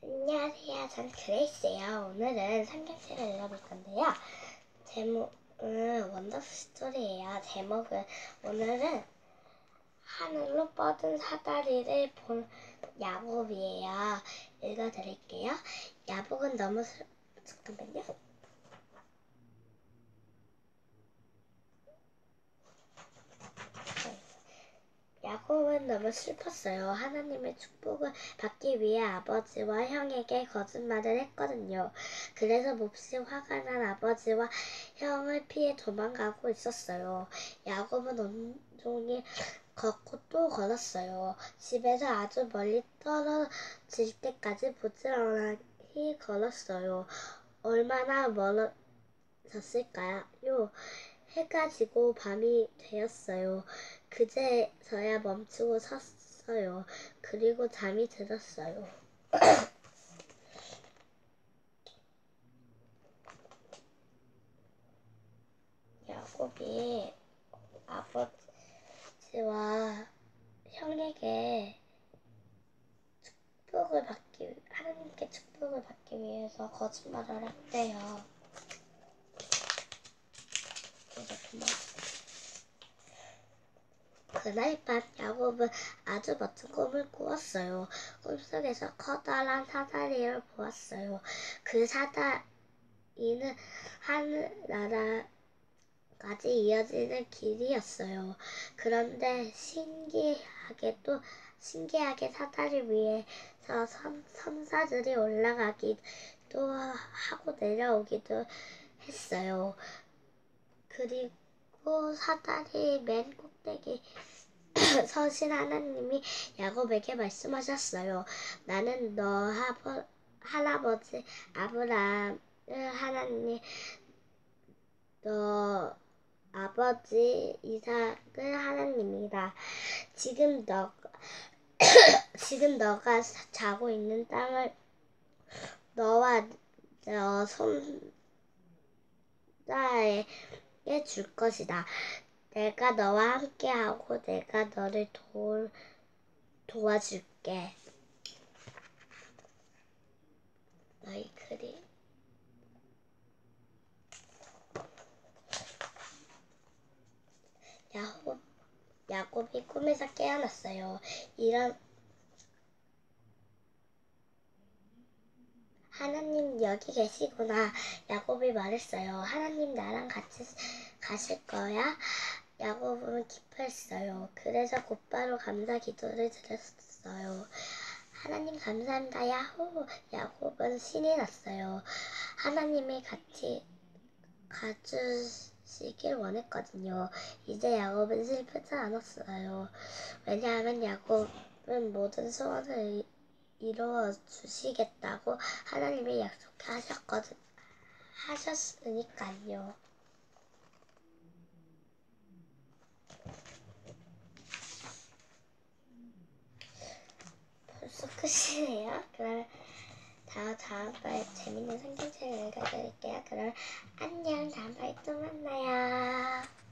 안녕하세요. 전 그레이스예요. 오늘은 삼겹살을 읽어볼 건데요. 제목은 원더풀 스토리예요. 제목은 오늘은 하늘로 뻗은 사다리를 본 야곱이에요. 읽어드릴게요. 야곱은 너무 잠깐만요. 야곱은 너무 슬펐어요. 하나님의 축복을 받기 위해 아버지와 형에게 거짓말을 했거든요. 그래서 몹시 화가 난 아버지와 형을 피해 도망가고 있었어요. 야곱은 온종일 걷고 또 걸었어요. 집에서 아주 멀리 떨어질 때까지 부지런히 걸었어요. 얼마나 멀어졌을까요? 해가 지고 밤이 되었어요. 그제서야 멈추고 섰어요. 그리고 잠이 들었어요. 야곱이 아버지와 형에게 하나님께 축복을 받기 위해서 거짓말을 했대요. 그날 밤 야곱은 아주 멋진 꿈을 꾸었어요. 꿈속에서 커다란 사다리를 보았어요. 그 사다리는 하늘나라까지 이어지는 길이었어요. 그런데 신기하게 사다리 위에서 선사들이 올라가기도 하고 내려오기도 했어요. 그리고 사다리 맨 꼭대기 서신 하나님이 야곱에게 말씀하셨어요. 나는 너 할아버지 아브라함을 하나님, 너 아버지 이삭을 하나님이다. 지금 너가 자고 있는 땅을 너와 너 손자의 줄 것이다. 내가 너와 함께하고 내가 너를 도와줄게. 너희 그림. 야곱이 꿈에서 깨어났어요. 하나님 여기 계시구나. 야곱이 말했어요. 하나님 나랑 같이 가실 거야? 야곱은 기뻐했어요. 그래서 곧바로 감사 기도를 드렸어요. 하나님 감사합니다. 야호! 야곱은 신이 났어요. 하나님이 같이 가주시길 원했거든요. 이제 야곱은 슬프지 않았어요. 왜냐하면 야곱은 모든 소원을 이루어주시겠다고 하나님이 약속하셨으니까요. 벌써 끝이네요. 그럼 다음번에 재밌는 삼겹살을 읽어드릴게요. 그럼 안녕. 다음번에 또 만나요.